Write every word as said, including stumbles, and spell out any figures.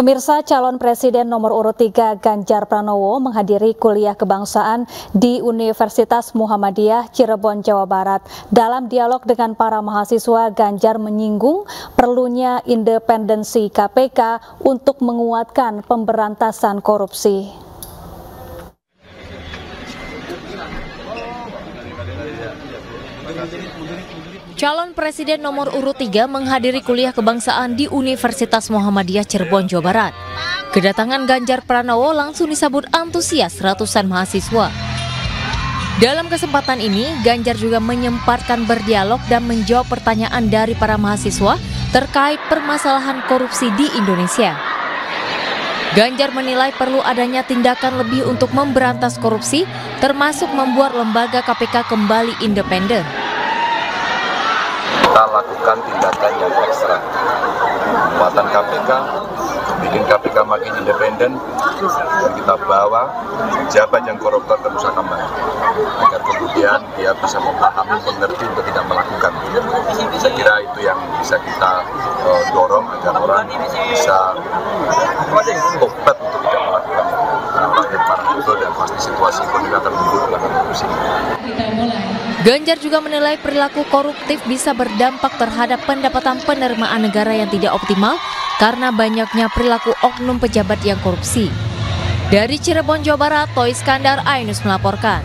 Pemirsa, calon presiden nomor urut tiga Ganjar Pranowo menghadiri kuliah kebangsaan di Universitas Muhammadiyah Cirebon, Jawa Barat. Dalam dialog dengan para mahasiswa, Ganjar menyinggung perlunya independensi K P K untuk menguatkan pemberantasan korupsi. Calon presiden nomor urut tiga menghadiri kuliah kebangsaan di Universitas Muhammadiyah Cirebon, Jawa Barat. Kedatangan Ganjar Pranowo langsung disambut antusias ratusan mahasiswa. Dalam kesempatan ini, Ganjar juga menyempatkan berdialog dan menjawab pertanyaan dari para mahasiswa terkait permasalahan korupsi di Indonesia. Ganjar menilai perlu adanya tindakan lebih untuk memberantas korupsi, termasuk membuat lembaga K P K kembali independen. Kita lakukan tindakan yang ekstra, penguatan K P K, bikin K P K makin independen, dan kita bawa pejabat yang koruptor ke Nusa Kambangan, agar kemudian dia bisa memahami, mengerti untuk tidak melakukan. Saya kira itu yang bisa kita uh, dorong agar orang bisa obat untuk tidak melakukan itu, dan pasti situasi ekonomi akan memburuk akan korupsi. Ganjar juga menilai perilaku koruptif bisa berdampak terhadap pendapatan penerimaan negara yang tidak optimal karena banyaknya perilaku oknum pejabat yang korupsi. Dari Cirebon, Jawa Barat, Toy Iskandar, Ainus melaporkan.